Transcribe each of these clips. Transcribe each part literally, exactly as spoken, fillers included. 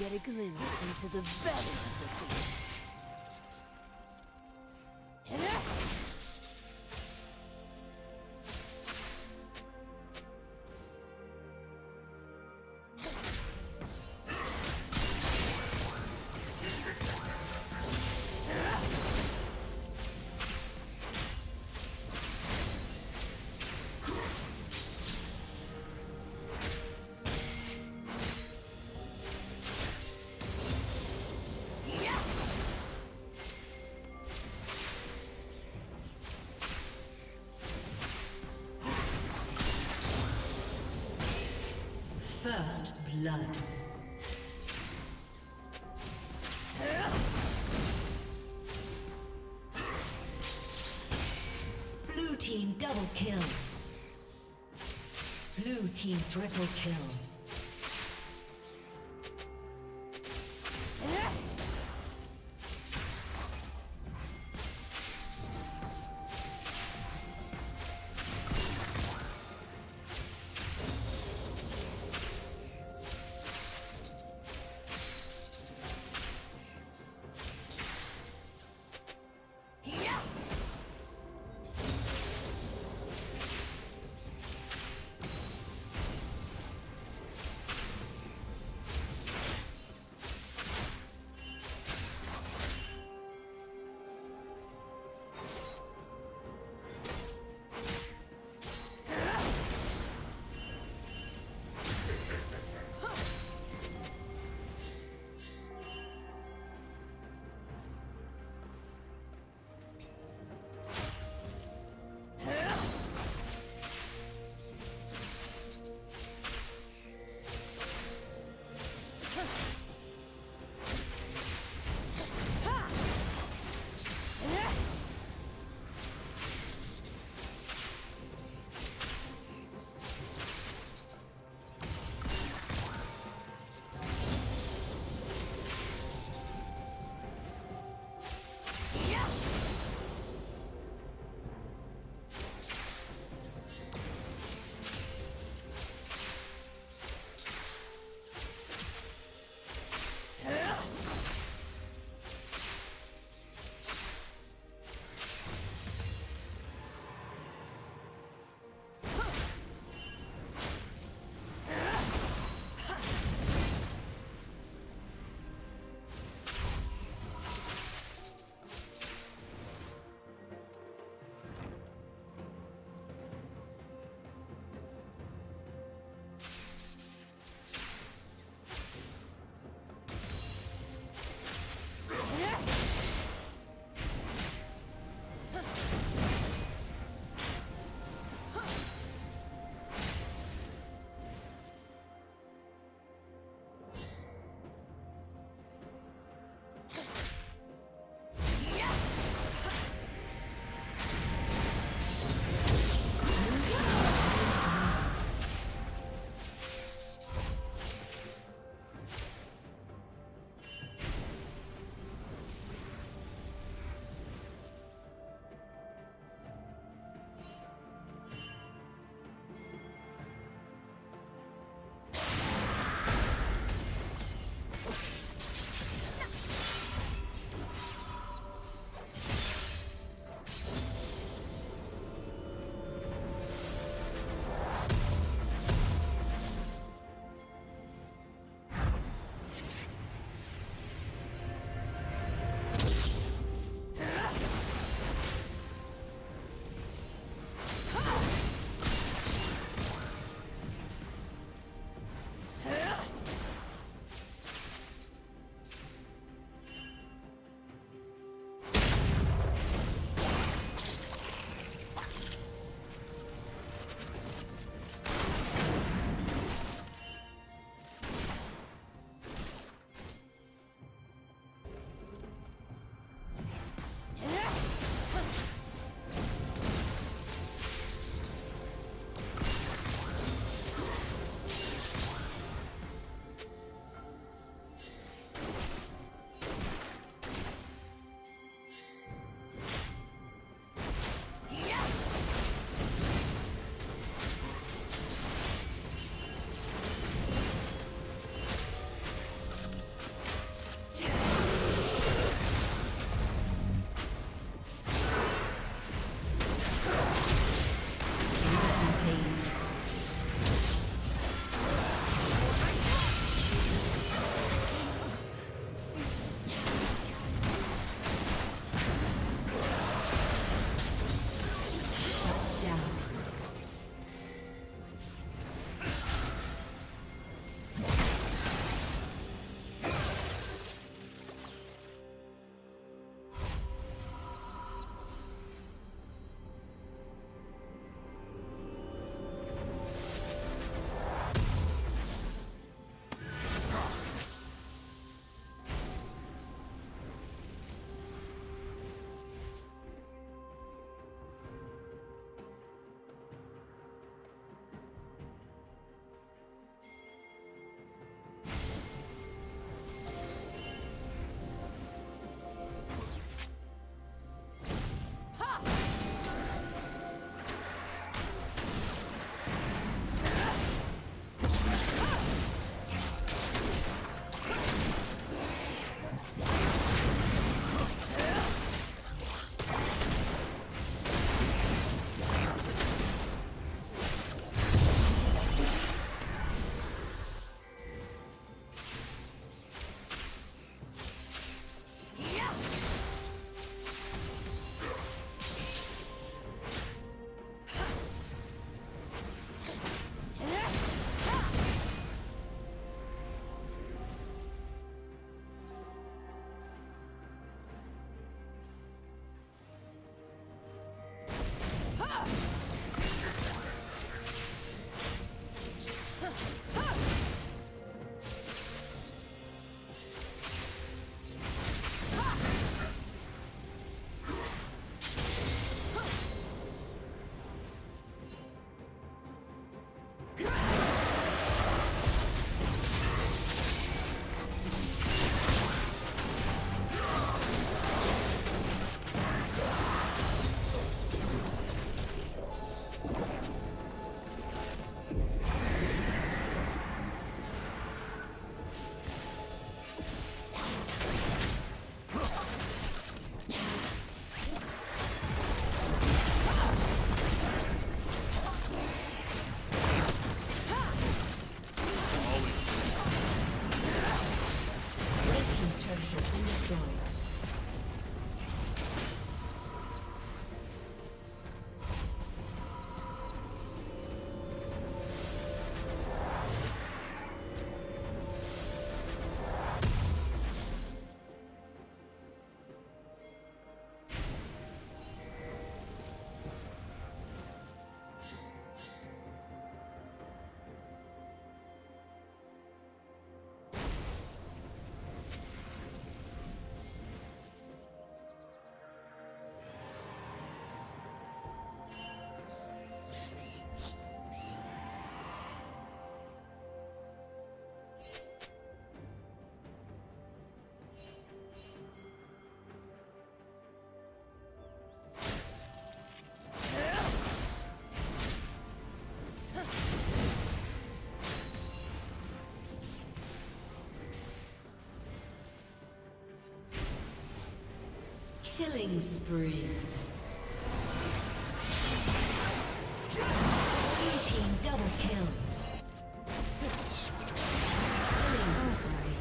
get a glimpse into the belly of the beast. First blood. Blue team double kill. Blue team triple kill. Killing spree. Blue team double kill. Killing spree.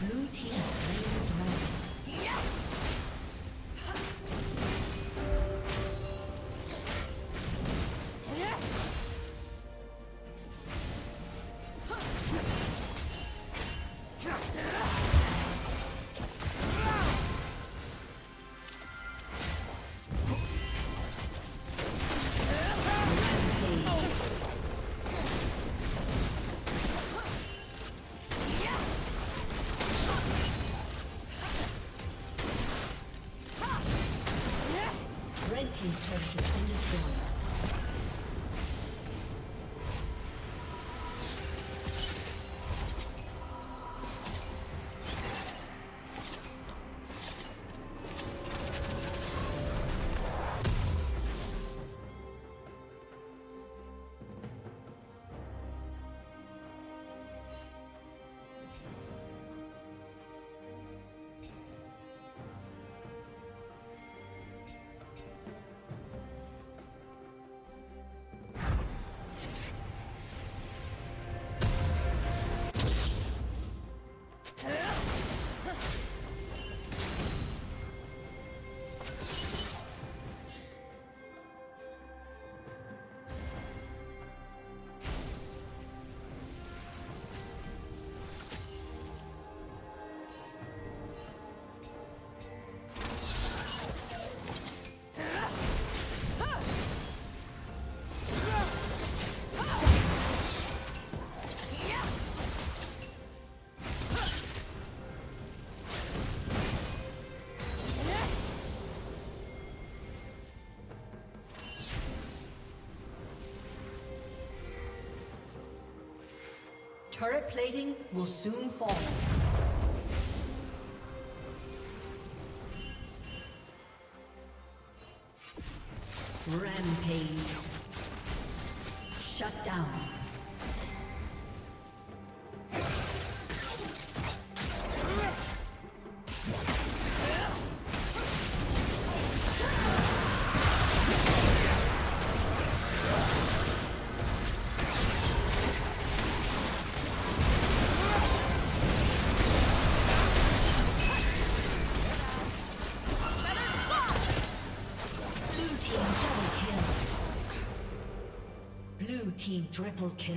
Blue team slain the dragon. Team's turret has been destroyed. Turret plating will soon fall. Rampage. Shut down. Team triple kill.